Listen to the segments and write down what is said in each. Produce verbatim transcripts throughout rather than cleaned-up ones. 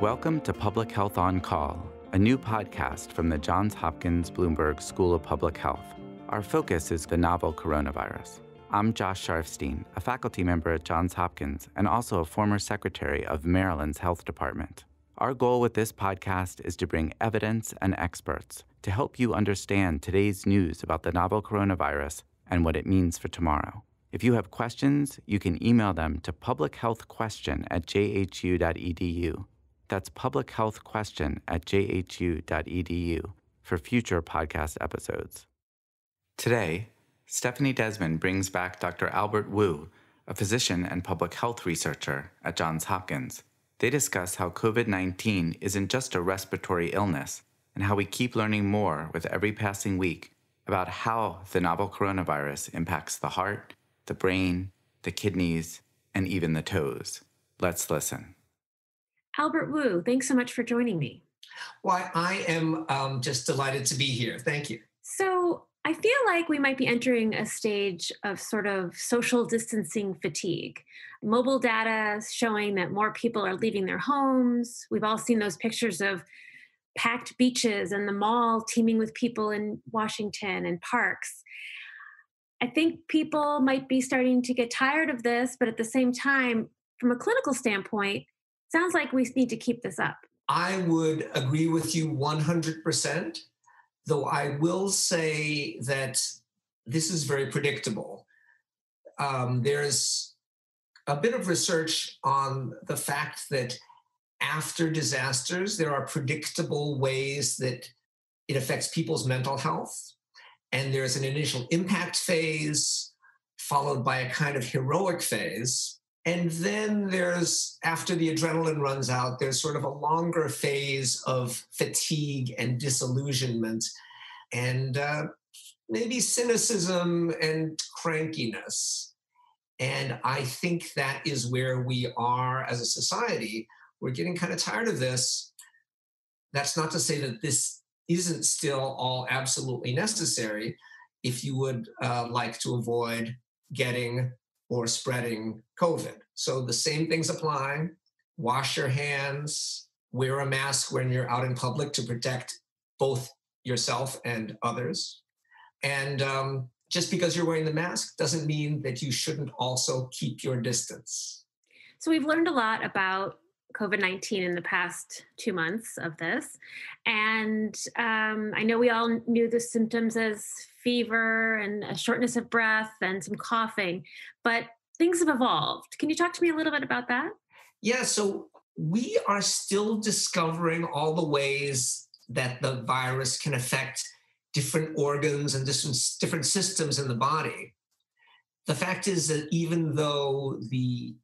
Welcome to Public Health on Call, a new podcast from the Johns Hopkins Bloomberg School of Public Health. Our focus is the novel coronavirus. I'm Josh Sharfstein, a faculty member at Johns Hopkins and also a former secretary of Maryland's Health Department. Our goal with this podcast is to bring evidence and experts to help you understand today's news about the novel coronavirus and what it means for tomorrow. If you have questions, you can email them to public health question at j h u dot e d u. That's public health question at j h u dot e d u for future podcast episodes. Today, Stephanie Desmond brings back Doctor Albert Wu, a physician and public health researcher at Johns Hopkins. They discuss how COVID nineteen isn't just a respiratory illness and how we keep learning more with every passing week about how the novel coronavirus impacts the heart, the brain, the kidneys, and even the toes. Let's listen. Albert Wu, thanks so much for joining me. Well, I am um, just delighted to be here. Thank you. So I feel like we might be entering a stage of sort of social distancing fatigue. Mobile data showing that more people are leaving their homes. We've all seen those pictures of packed beaches and the mall teeming with people in Washington and parks. I think people might be starting to get tired of this, but at the same time, from a clinical standpoint, sounds like we need to keep this up. I would agree with you one hundred percent, though I will say that this is very predictable. Um, there's a bit of research on the fact that after disasters, there are predictable ways that it affects people's mental health. And there's an initial impact phase, followed by a kind of heroic phase. And then there's, after the adrenaline runs out, there's sort of a longer phase of fatigue and disillusionment and uh, maybe cynicism and crankiness. And I think that is where we are as a society. We're getting kind of tired of this. That's not to say that this isn't still all absolutely necessary if you would uh, like to avoid getting or spreading COVID. So the same things apply. Wash your hands, wear a mask when you're out in public to protect both yourself and others. And um, just because you're wearing the mask doesn't mean that you shouldn't also keep your distance. So we've learned a lot about COVID nineteen in the past two months of this. And um, I know we all knew the symptoms as fever and a shortness of breath and some coughing, but things have evolved. Can you talk to me a little bit about that? Yeah, so we are still discovering all the ways that the virus can affect different organs and different systems in the body. The fact is that even though the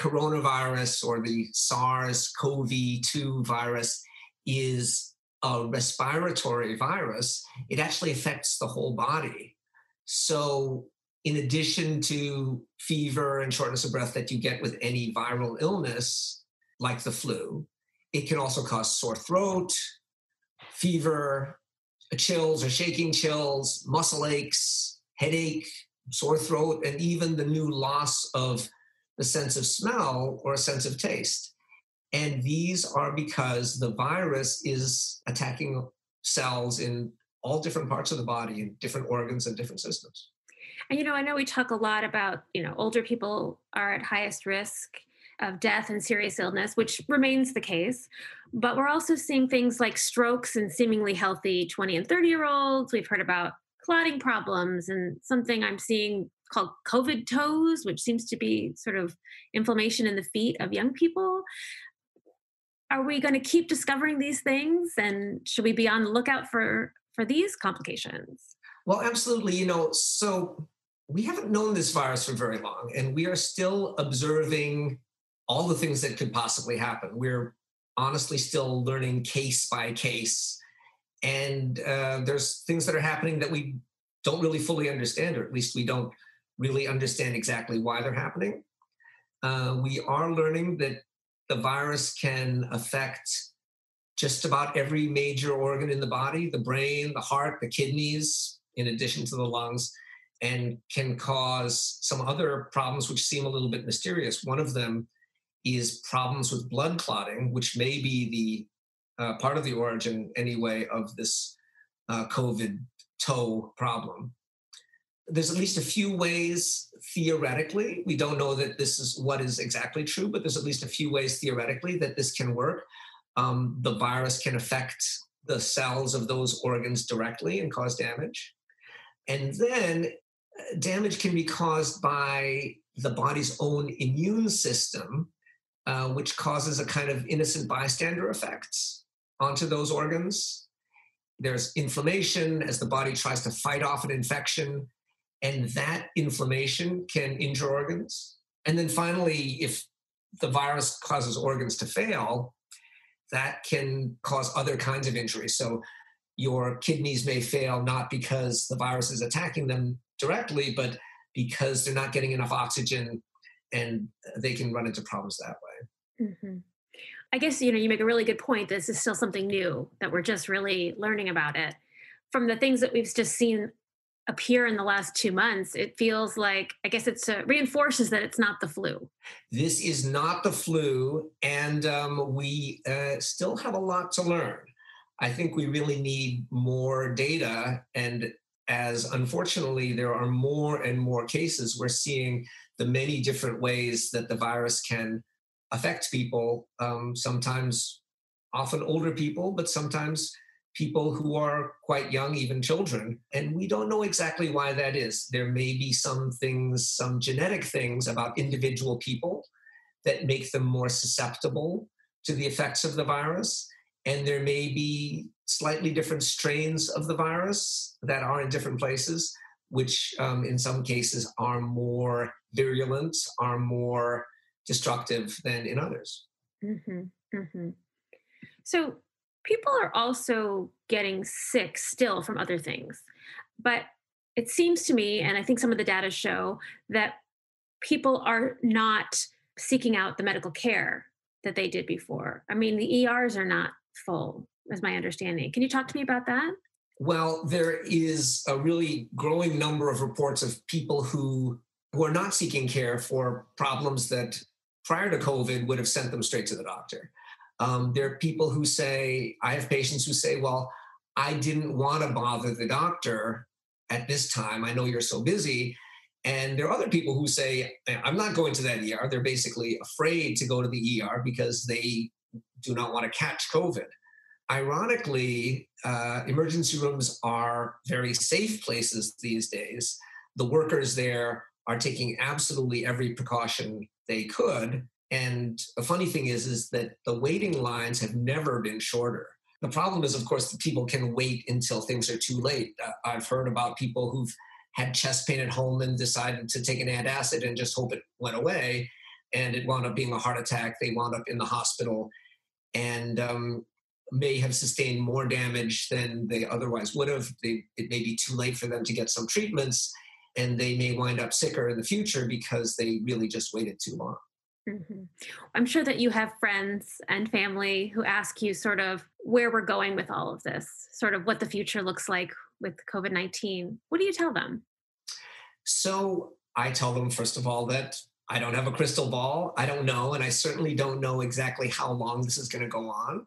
coronavirus or the SARS-C o V two virus is a respiratory virus, it actually affects the whole body. So in addition to fever and shortness of breath that you get with any viral illness, like the flu, it can also cause sore throat, fever, chills or shaking chills, muscle aches, headache, sore throat, and even the new loss of a sense of smell or a sense of taste. And these are because the virus is attacking cells in all different parts of the body, in different organs and different systems. And, you know, I know we talk a lot about, you know, older people are at highest risk of death and serious illness, which remains the case. But we're also seeing things like strokes in seemingly healthy twenty and thirty year olds. We've heard about clotting problems and something I'm seeing called COVID toes, which seems to be sort of inflammation in the feet of young people. Are we going to keep discovering these things? And should we be on the lookout for, for these complications? Well, absolutely. You know, so we haven't known this virus for very long, and we are still observing all the things that could possibly happen. We're honestly still learning case by case. And uh, there's things that are happening that we don't really fully understand, or at least we don't really understand exactly why they're happening. Uh, we are learning that the virus can affect just about every major organ in the body, the brain, the heart, the kidneys, in addition to the lungs, and can cause some other problems which seem a little bit mysterious. One of them is problems with blood clotting, which may be the uh, part of the origin anyway of this uh, COVID toe problem. There's at least a few ways theoretically. We don't know that this is what is exactly true, but there's at least a few ways theoretically that this can work. Um, the virus can affect the cells of those organs directly and cause damage. And then damage can be caused by the body's own immune system, uh, which causes a kind of innocent bystander effect onto those organs. There's inflammation as the body tries to fight off an infection, and that inflammation can injure organs. And then finally, if the virus causes organs to fail, that can cause other kinds of injury. So your kidneys may fail not because the virus is attacking them directly, but because they're not getting enough oxygen, and they can run into problems that way. Mm-hmm. I guess, you know, you make a really good point. This is still something new that we're just really learning about it. From the things that we've just seen appear in the last two months, it feels like, I guess it's uh, reinforces that it's not the flu. This is not the flu, and um, we uh, still have a lot to learn. I think we really need more data, and as unfortunately there are more and more cases, we're seeing the many different ways that the virus can affect people, um, sometimes often older people, but sometimes people who are quite young, even children. And we don't know exactly why that is. There may be some things, some genetic things about individual people that make them more susceptible to the effects of the virus. And there may be slightly different strains of the virus that are in different places, which um, in some cases are more virulent, are more destructive than in others. Mm-hmm, mm-hmm. So people are also getting sick still from other things, but it seems to me, and I think some of the data show, that people are not seeking out the medical care that they did before. I mean, the E Rs are not full, is my understanding. Can you talk to me about that? Well, there is a really growing number of reports of people who, who are not seeking care for problems that prior to COVID would have sent them straight to the doctor. Um, there are people who say, I have patients who say, well, I didn't want to bother the doctor at this time. I know you're so busy. And there are other people who say, I'm not going to that E R. They're basically afraid to go to the E R because they do not want to catch COVID. Ironically, uh, emergency rooms are very safe places these days. The workers there are taking absolutely every precaution they could. And the funny thing is, is that the waiting lines have never been shorter. The problem is, of course, that people can wait until things are too late. Uh, I've heard about people who've had chest pain at home and decided to take an antacid and just hope it went away. And it wound up being a heart attack. They wound up in the hospital and um, may have sustained more damage than they otherwise would have. They, it may be too late for them to get some treatments, and they may wind up sicker in the future because they really just waited too long. Mm-hmm. I'm sure that you have friends and family who ask you sort of where we're going with all of this, sort of what the future looks like with COVID nineteen. What do you tell them? So I tell them, first of all, that I don't have a crystal ball. I don't know. And I certainly don't know exactly how long this is going to go on.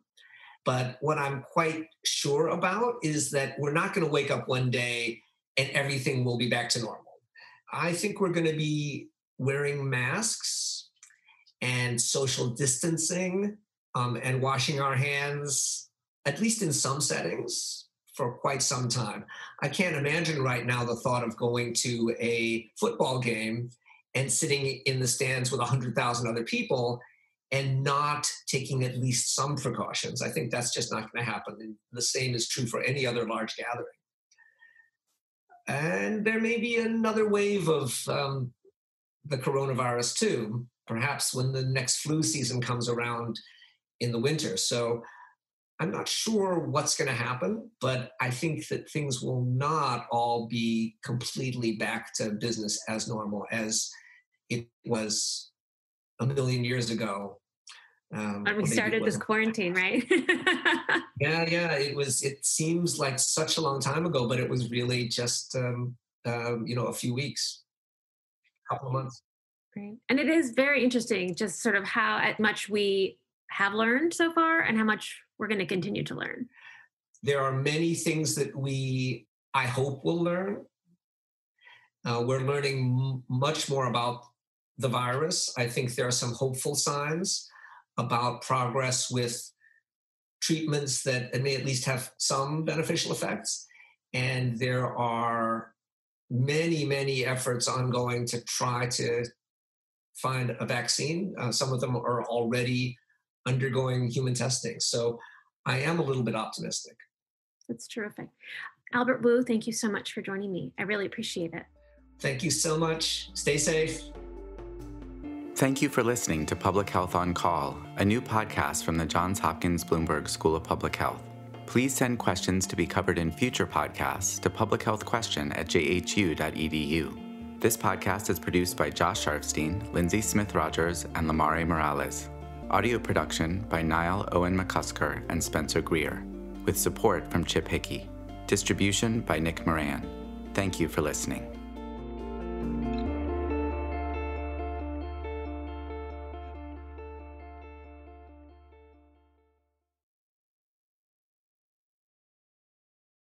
But what I'm quite sure about is that we're not going to wake up one day and everything will be back to normal. I think we're going to be wearing masks and social distancing um, and washing our hands, at least in some settings, for quite some time. I can't imagine right now the thought of going to a football game and sitting in the stands with one hundred thousand other people and not taking at least some precautions. I think that's just not going to happen. And the same is true for any other large gathering. And there may be another wave of um, the coronavirus too, perhaps when the next flu season comes around in the winter. So I'm not sure what's going to happen, but I think that things will not all be completely back to business as normal as it was a million years ago. Um, when we started this quarantine, right? yeah, yeah. It was. It seems like such a long time ago, but it was really just, um, um, you know, a few weeks, a couple of months. Great. And it is very interesting just sort of how much we have learned so far and how much we're going to continue to learn. There are many things that we, I hope, will learn. Uh, we're learning m- much more about the virus. I think there are some hopeful signs about progress with treatments that may at least have some beneficial effects. And there are many, many efforts ongoing to try to find a vaccine. Uh, some of them are already undergoing human testing. So I am a little bit optimistic. That's terrific. Albert Wu, thank you so much for joining me. I really appreciate it. Thank you so much. Stay safe. Thank you for listening to Public Health on Call, a new podcast from the Johns Hopkins Bloomberg School of Public Health. Please send questions to be covered in future podcasts to public health question at j h u dot e d u. This podcast is produced by Josh Sharfstein, Lindsay Smith Rogers, and Lamarre Morales. Audio production by Niall Owen McCusker and Spencer Greer, with support from Chip Hickey. Distribution by Nick Moran. Thank you for listening.